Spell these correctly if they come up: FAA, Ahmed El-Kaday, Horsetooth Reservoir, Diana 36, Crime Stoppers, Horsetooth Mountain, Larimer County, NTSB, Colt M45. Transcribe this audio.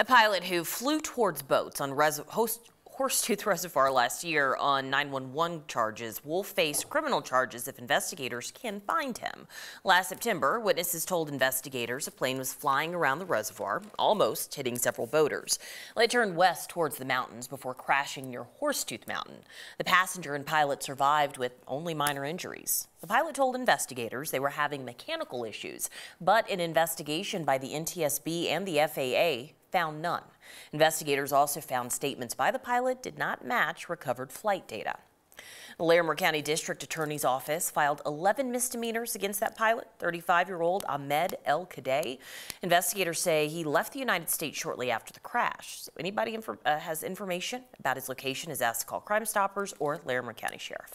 A pilot who flew towards boats on Horsetooth Reservoir last year on 911 charges will face criminal charges if investigators can find him. Last September, witnesses told investigators a plane was flying around the reservoir, almost hitting several boaters. They turned west towards the mountains before crashing near Horsetooth Mountain. The passenger and pilot survived with only minor injuries. The pilot told investigators they were having mechanical issues, but an investigation by the NTSB and the FAA found none. Investigators also found statements by the pilot did not match recovered flight data. The Larimer County District Attorney's Office filed 11 misdemeanors against that pilot, 35-year-old Ahmed El-Kaday. Investigators say he left the United States shortly after the crash. So anybody has information about his location is asked to call Crime Stoppers or Larimer County Sheriff.